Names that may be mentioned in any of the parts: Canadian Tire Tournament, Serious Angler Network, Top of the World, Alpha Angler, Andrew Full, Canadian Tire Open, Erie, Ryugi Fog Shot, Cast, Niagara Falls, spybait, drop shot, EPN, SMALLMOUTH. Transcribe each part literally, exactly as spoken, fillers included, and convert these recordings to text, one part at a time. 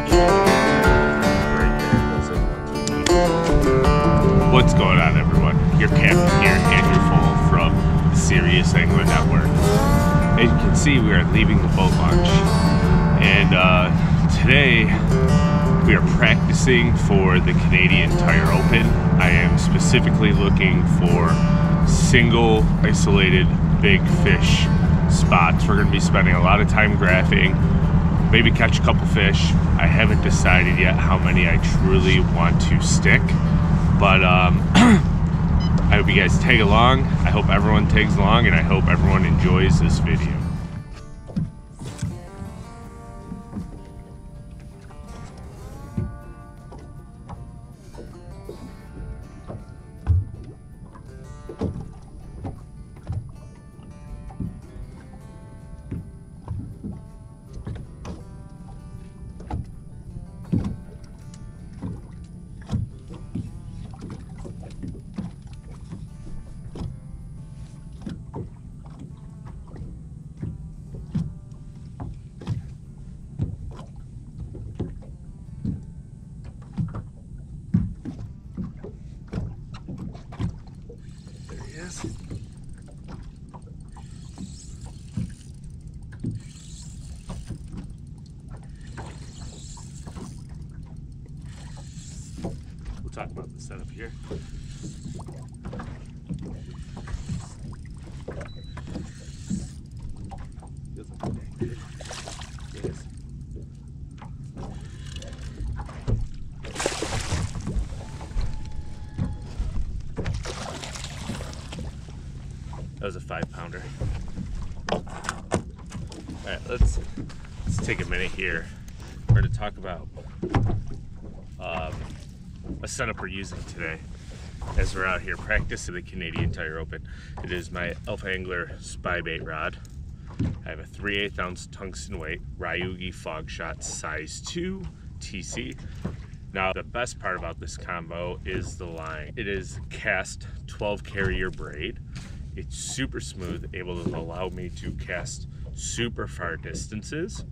the jig. Right there, those are the ones we need. What's going on, everyone? Your captain here, Andrew Full from the Serious Angler Network. As you can see, we are leaving the boat launch. And uh, today, we are practicing for the Canadian Tire Open. I am specifically looking for single, isolated, big fish spots. We're gonna be spending a lot of time graphing, maybe catch a couple fish. I haven't decided yet how many I truly want to stick, but um, I hope you guys tag along. I hope everyone tags along, and I hope everyone enjoys this video. We'll talk about the setup here. That was a five pounder. All right, let's let's take a minute here. We're going to talk about um, a setup we're using today as we're out here practicing the Canadian Tire Open. It is my Alpha Angler spy bait rod. I have a three eighths ounce tungsten weight Ryugi Fog Shot size two T C. Now the best part about this combo is the line. It is Cast twelve carrier braid. It's super smooth, able to allow me to cast super far distances.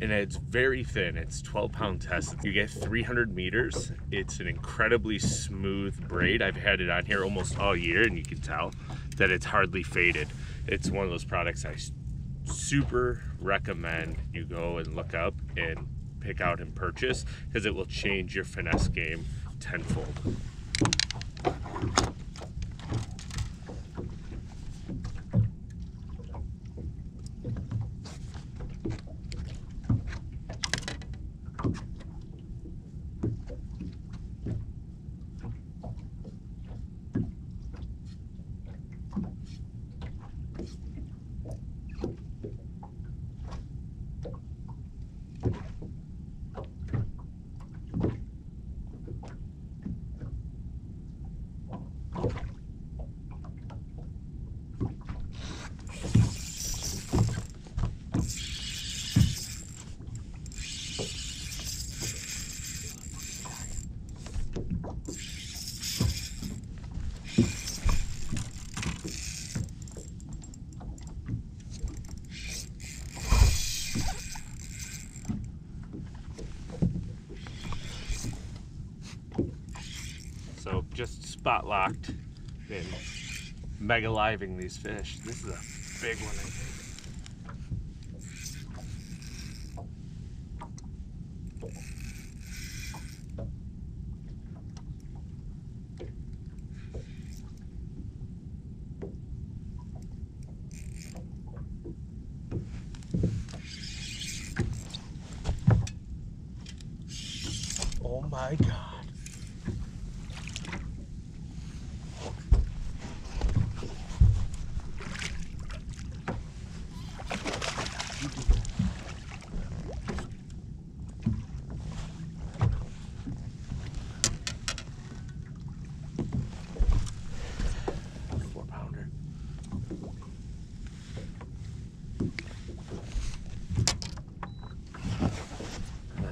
And it's very thin, it's twelve pound test. You get three hundred meters. It's an incredibly smooth braid. I've had it on here almost all year, and you can tell that it's hardly faded. It's one of those products I super recommend you go and look up and pick out and purchase, because it will change your finesse game tenfold. So just spot locked and mega living these fish. This is a big one, I think. Oh my God.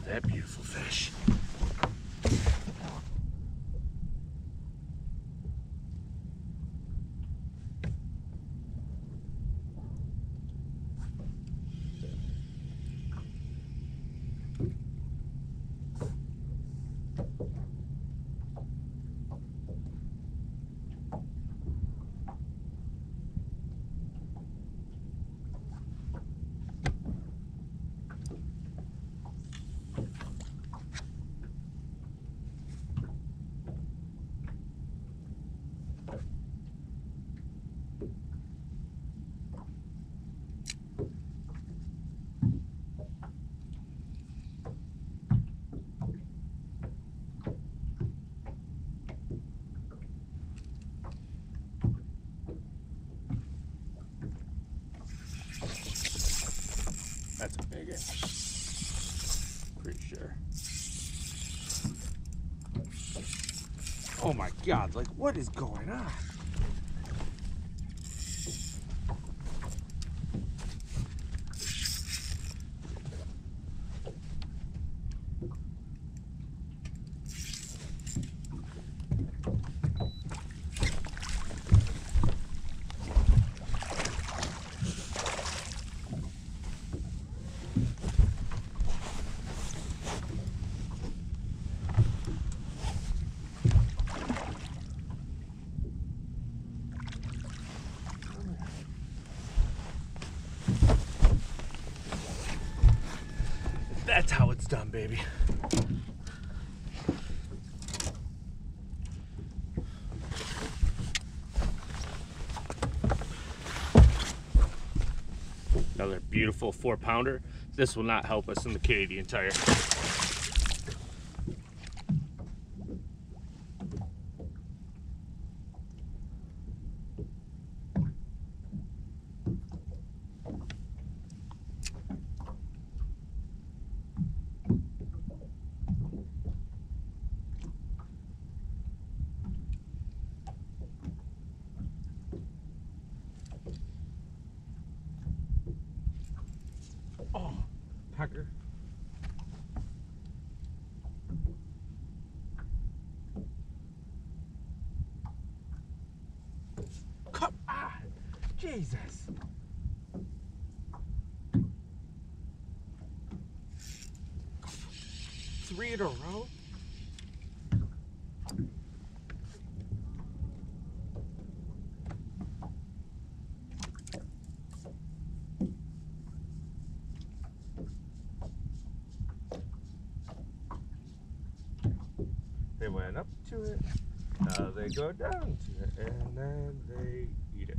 That beautiful fish. Oh my God, like what is going on? That's how it's done, baby. Another beautiful four pounder. This will not help us in the Canadian Tire. Tucker. Come on, Jesus. Three in a row. They went up to it, now they go down to it, and then they eat it.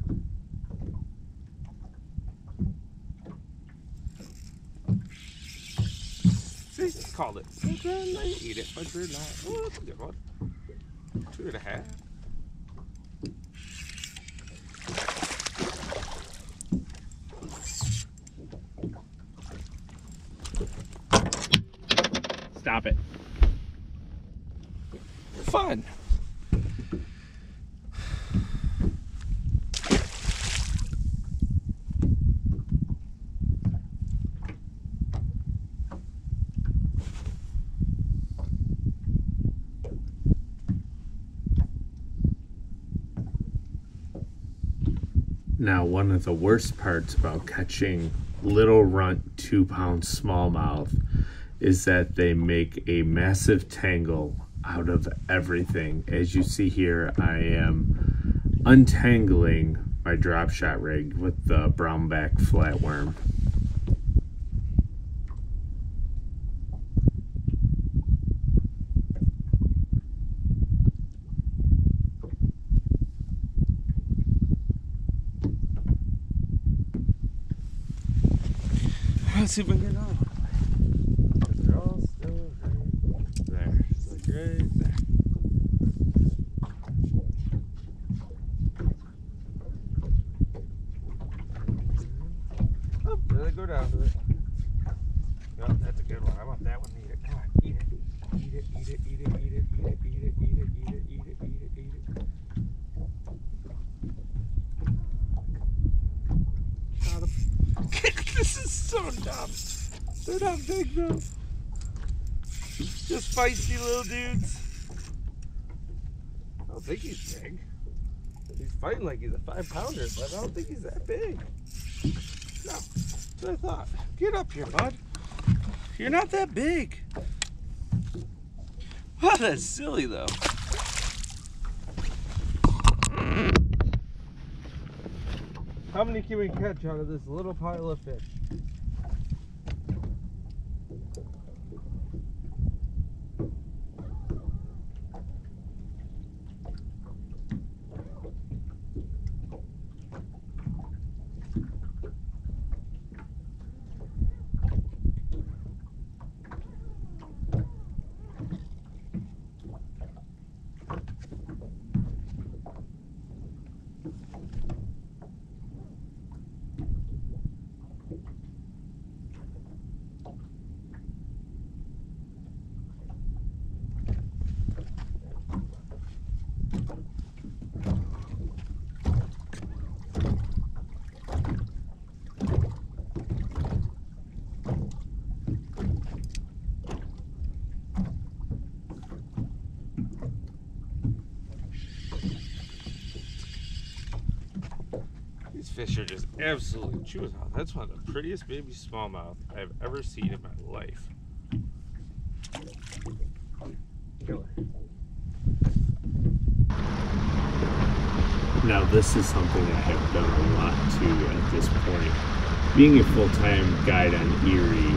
See, called it. And then they eat it, but they're not. Oh, that's a good one. Two and a half. Stop it. Fun. Now, one of the worst parts about catching little runt two pound smallmouth is that they make a massive tangle out of everything. As you see here, I am untangling my drop shot rig with the brownback flatworm. Let's see if we can get out. Right there. Oh, there they go down to it. Oh, that's a good one. I want that one to eat it. Come on, eat it. Eat it, eat it, eat it, eat it, eat it, eat it, eat it, eat it, eat it, eat it, eat it. Got him. This is so dumb. They're not big though. Just feisty little dudes. I don't think he's big. He's fighting like he's a five pounder, but I don't think he's that big. No, that's what I thought. Get up here, bud. You're not that big. Wow, that's silly though. How many can we catch out of this little pile of fish? fish are just absolutely chewing on. That's one of the prettiest baby smallmouth I've ever seen in my life. Killer. Now this is something I have done a lot too at this point. Being a full-time guide on Erie,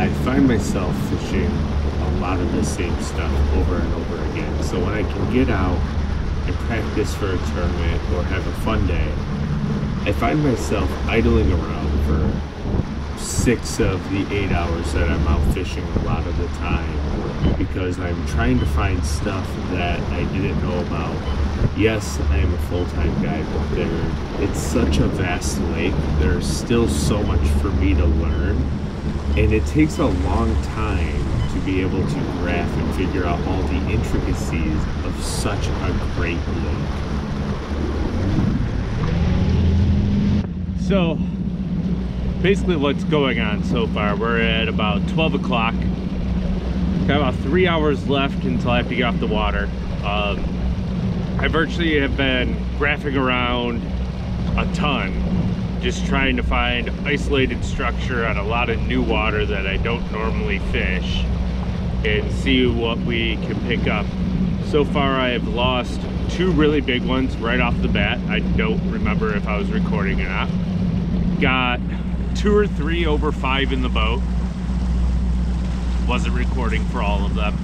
I find myself fishing a lot of the same stuff over and over again. So when I can get out and practice for a tournament or have a fun day, I find myself idling around for six of the eight hours that I'm out fishing a lot of the time, because I'm trying to find stuff that I didn't know about. Yes, I am a full-time guide, but there, it's such a vast lake. There's still so much for me to learn, and it takes a long time to be able to graph and figure out all the intricacies of such a great lake. So basically what's going on so far, we're at about twelve o'clock. Got about three hours left until I have to get off the water. Um, I virtually have been graphing around a ton, just trying to find isolated structure on a lot of new water that I don't normally fish, and see what we can pick up. So far I have lost two really big ones right off the bat. I don't remember if I was recording or not. Got two or three over five in the boat. Wasn't recording for all of them.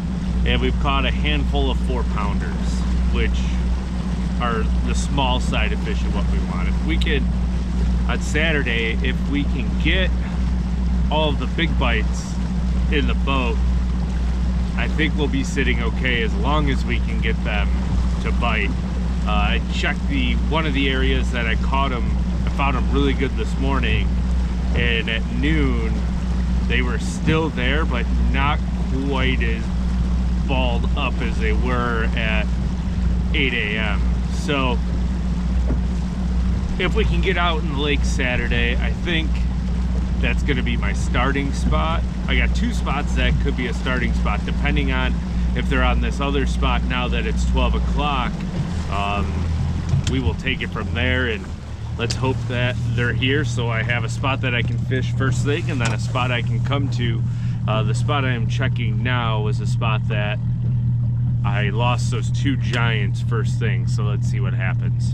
And we've caught a handful of four pounders, which are the small side of fish of what we want. If we could, on Saturday, if we can get all of the big bites in the boat, I think we'll be sitting okay as long as we can get them to bite. Uh, I checked the one of the areas that I caught them. I found them really good this morning, and at noon they were still there, but not quite as balled up as they were at eight A M So if we can get out in the lake Saturday, I think that's going to be my starting spot. I got two spots that could be a starting spot, depending on if they're on this other spot now that it's twelve o'clock. Um, we will take it from there, and let's hope that they're here so I have a spot that I can fish first thing and then a spot I can come to. Uh, the spot I am checking now is a spot that I lost those two giants first thing, so let's see what happens.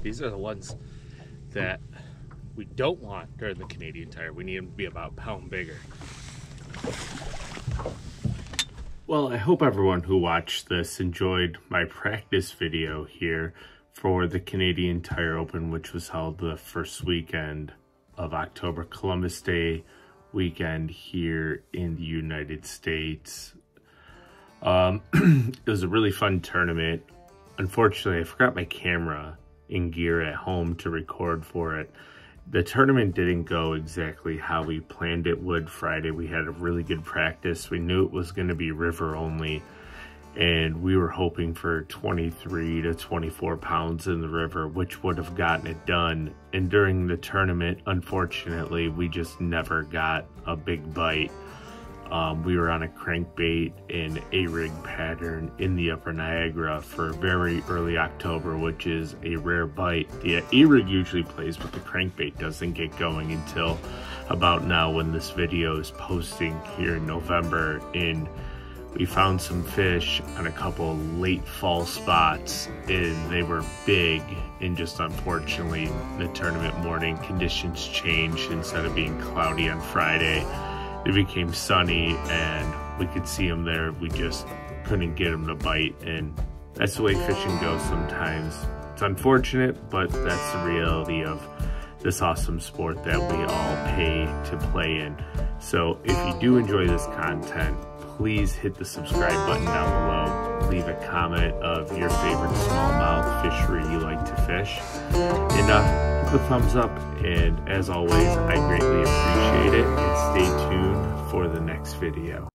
These are the ones that we don't want during the Canadian Tire. We need them to be about a pound bigger. Well, I hope everyone who watched this enjoyed my practice video here for the Canadian Tire Open, which was held the first weekend of October, Columbus Day weekend here in the United States. Um, it was a really fun tournament. Unfortunately, I forgot my camera in gear at home to record for it. The tournament didn't go exactly how we planned it would. Friday we had a really good practice. We knew it was going to be river only, and we were hoping for twenty-three to twenty-four pounds in the river, which would have gotten it done. And during the tournament, unfortunately, we just never got a big bite. Um, we were on a crankbait and a rig pattern in the upper Niagara for very early October, which is a rare bite. The a rig usually plays, but the crankbait doesn't get going until about now when this video is posting here in November. And we found some fish on a couple late fall spots, and they were big, and just unfortunately the tournament morning conditions changed. Instead of being cloudy on Friday, it became sunny and we could see them there. We just couldn't get them to bite, and that's the way fishing goes sometimes. It's unfortunate, but that's the reality of this awesome sport that we all pay to play in. So if you do enjoy this content, please hit the subscribe button down below. Leave a comment of your favorite smallmouth fishery you like to fish. And uh, hit the thumbs up. And as always, I greatly appreciate it. And stay tuned for the next video.